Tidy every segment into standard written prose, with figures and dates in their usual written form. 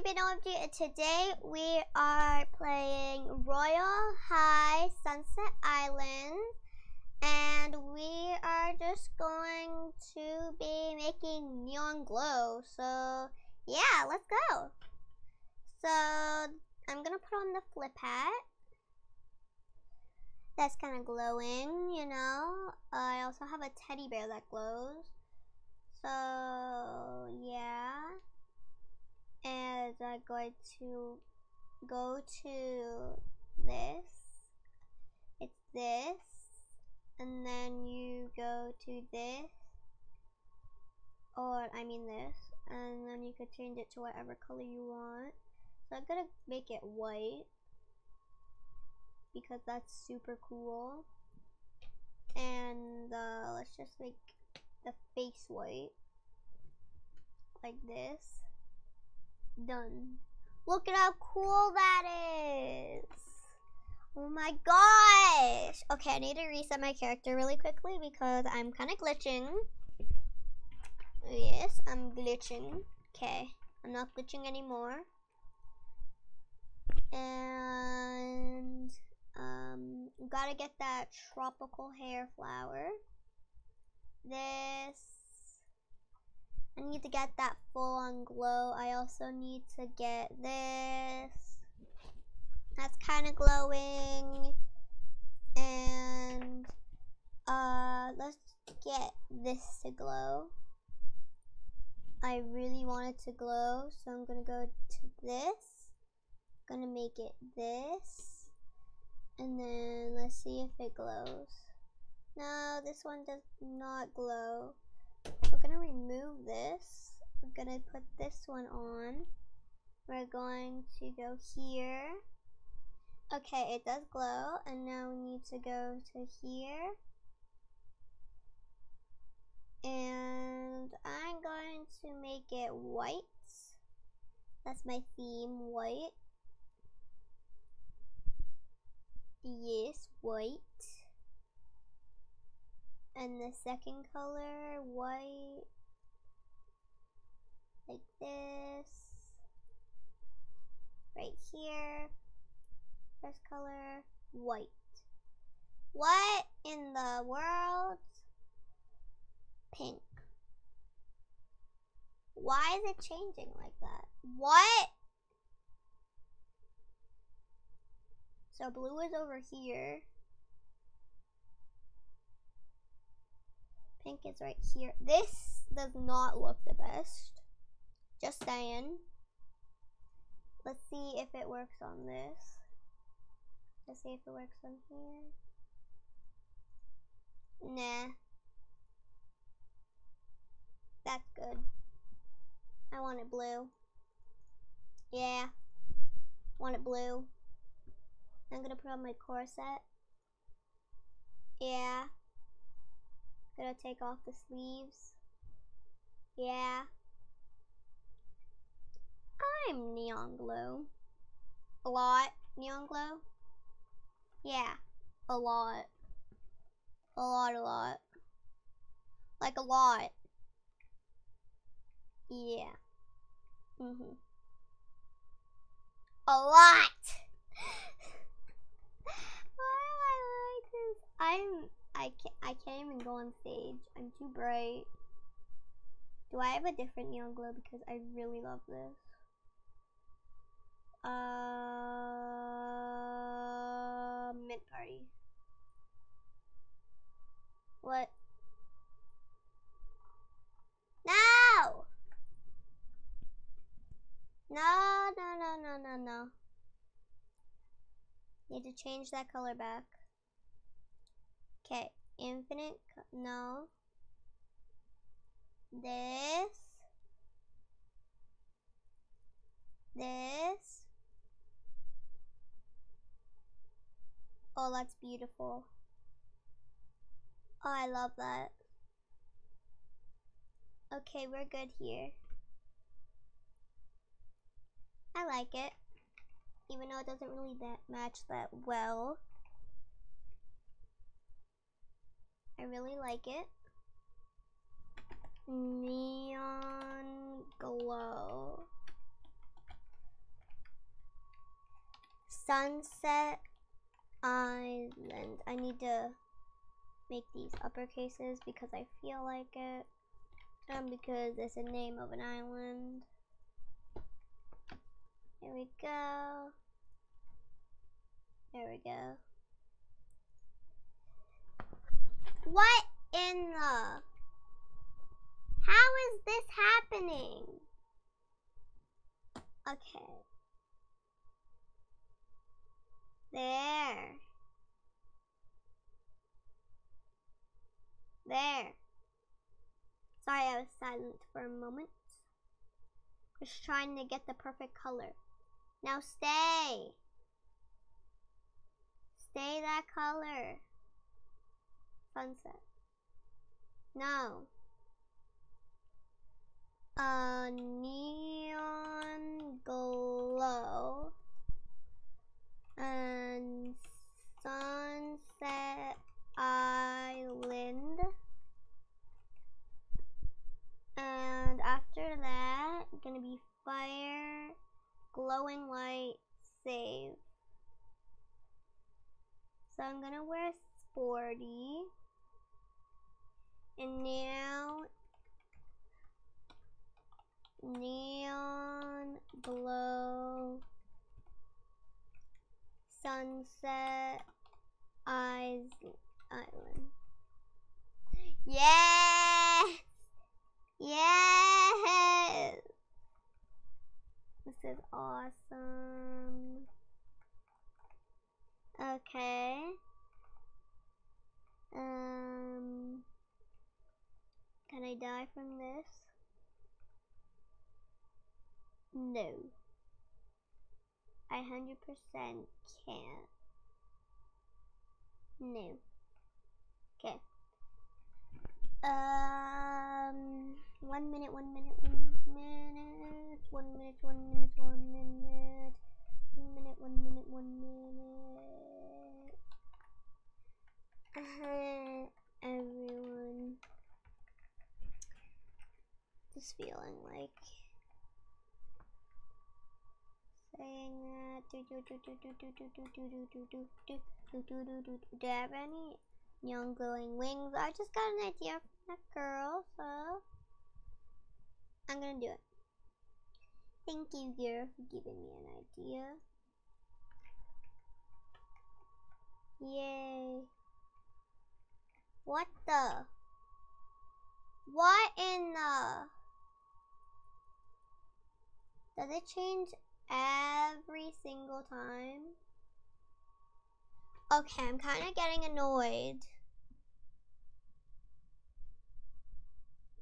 Billy Bean OMG, and today we are playing Royale High, Sunset Island, and we are just going to be making neon glow. So yeah, let's go. So I'm gonna put on the flip hat. That's kind of glowing, you know. I also have a teddy bear that glows. So yeah. And I'm going to go to this. It's this. And then you go to this. Or I mean this. And then you could change it to whatever color you want. So I'm gonna make it white, because that's super cool. And let's just make the face white, like this. Done. Look at how cool that is. Oh my gosh. Okay, I need to reset my character really quickly because I'm kind of glitching. Yes, I'm glitching. Okay, I'm not glitching anymore. And gotta get that tropical hair flower. This. I need to get that full-on glow. I also need to get this. That's kind of glowing. And let's get this to glow. I really want it to glow, so I'm gonna go to this. Gonna make it this, and then let's see if it glows. No, this one does not glow. We're gonna remove this. We're gonna put this one on. We're going to go here. Okay, it does glow, and now we need to go to here. And I'm going to make it white. That's my theme, white. Yes, white. And the second color, white, like this, right here. First color, white. What in the world? Pink. Why is it changing like that? What? So blue is over here. Pink is right here. This does not look the best. Just saying. Let's see if it works on this. Let's see if it works on here. Nah. That's good. I want it blue. Yeah. Want it blue. I'm gonna put on my corset. Yeah. Gonna take off the sleeves. Yeah. I'm neon glow. A lot. Neon glow? Yeah. A lot. A lot, a lot. Like a lot. Yeah. Mhm. A lot! Why am I like this? I can't even go on stage. I'm too bright. Do I have a different neon glow? Because I really love this. Mint party. What? No! No. Need to change that color back. Okay, infinite, no. This. Oh, that's beautiful. Oh, I love that. Okay, we're good here. I like it, even though it doesn't really match that well. I really like it. Neon glow. Sunset Island. I need to make these uppercases because I feel like it, and because it's a name of an island. Here we go. There we go. What in the... How is this happening? Okay. There. There. Sorry, I was silent for a moment. Just trying to get the perfect color. Now stay. Stay that color. Sunset. No. A neon glow and Sunset Island, and after that gonna be fire, glowing light, save. So I'm gonna wear sporty, and now neon glow, Sunset Island. Yes! Yes! This is awesome. Okay. Can I die from this? No, I 100% can't. No. Okay. 1 minute. Everyone. Just feeling like do I have any neon glowing wings? I just got an idea from that girl, so I'm gonna do it. Thank you, girl, for giving me an idea. Yay. What the? What in the? Does it change every single time? Okay, I'm kind of getting annoyed.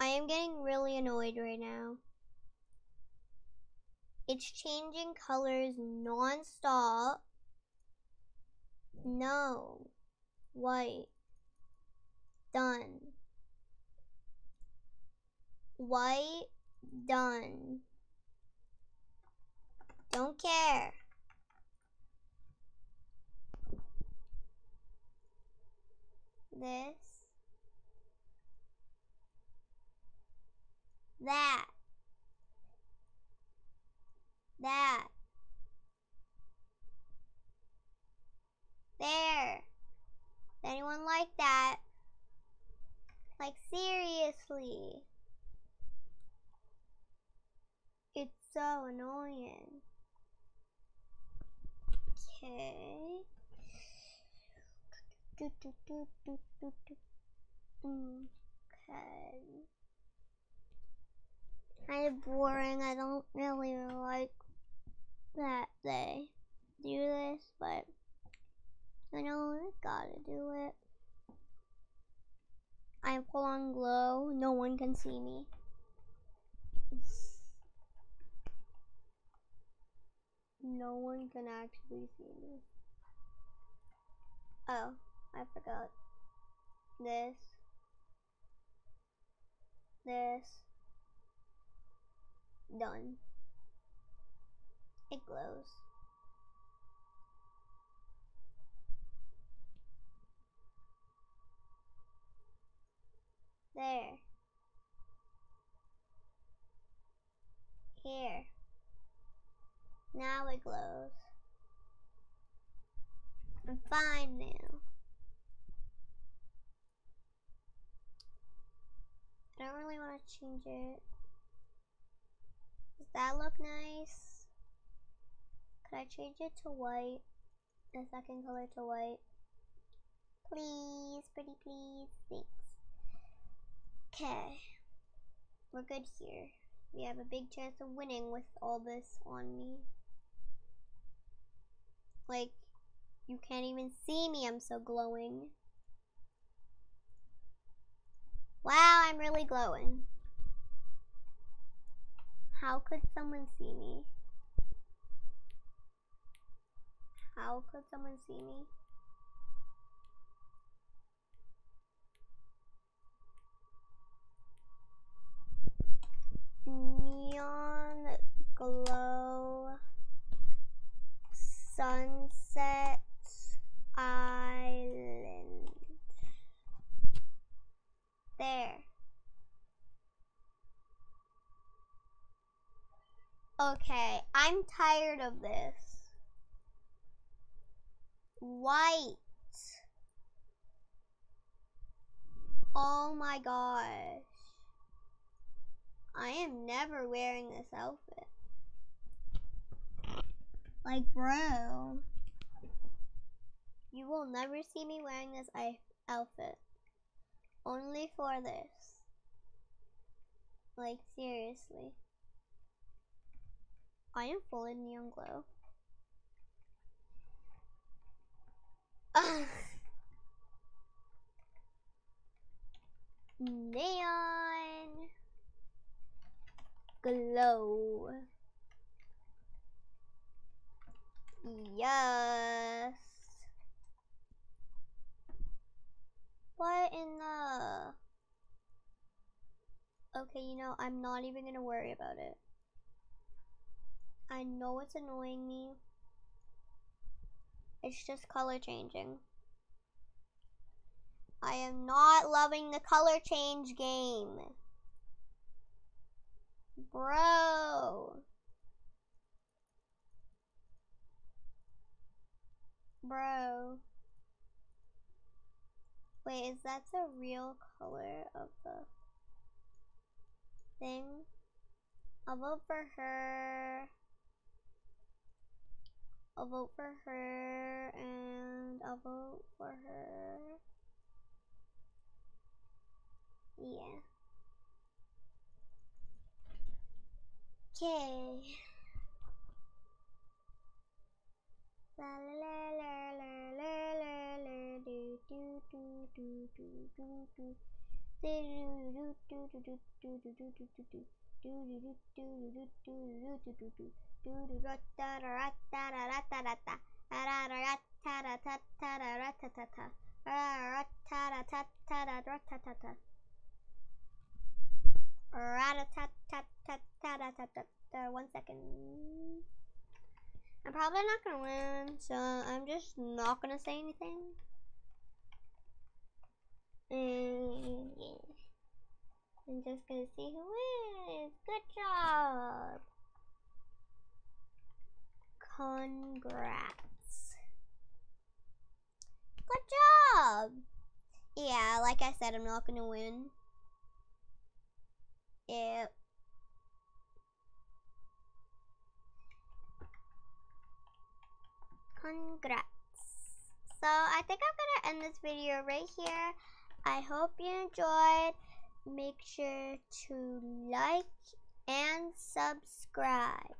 I am getting really annoyed right now. It's changing colors non-stop. No. White. Done. White. Done. Don't care. This. That. That. There. Does anyone like that? Like, seriously. It's so annoying. Okay. Okay. Kind of boring. I don't really like that they do this, but I know I gotta do it. I am full on glow. No one can see me. No one can actually see me. Oh, I forgot. This. This. Done. It glows. There. Here. Now it glows. I'm fine now. I don't really want to change it. Does that look nice? Could I change it to white? The second color to white? Please, pretty please, thanks. Okay, we're good here. We have a big chance of winning with all this on me. Like, you can't even see me, I'm so glowing. Wow, I'm really glowing. How could someone see me? How could someone see me? Neon glow Sunset Island. There. Okay, I'm tired of this. White. Oh my gosh. I am never wearing this outfit. Like, bro. You will never see me wearing this outfit. Only for this. Like, seriously. I am full in neon glow. Ugh. Neon glow. Yes. What in the... Okay, you know, I'm not even gonna worry about it. I know it's annoying me. It's just color changing. I am not loving the color change game. Bro. Bro. Wait, is that the real color of the thing? I'll vote for her. I'll vote for her, and I'll vote for her. Yeah. Okay. La la la la la la la do do do do do do do do do do do do do do do do do. Do do do do do do do do do do da da da da da da da da da. 1 second. I'm probably not gonna win, so I'm just not gonna say anything. I'm just gonna see who wins. Good job. Congrats. Good job. Yeah, like I said, I'm not gonna win. Yep. Congrats. So I think I'm gonna end this video right here. I hope you enjoyed. Make sure to like and subscribe.